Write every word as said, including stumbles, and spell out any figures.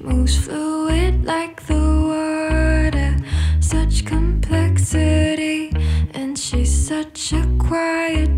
light moves fluid like the water, such complexity, and she's such a quiet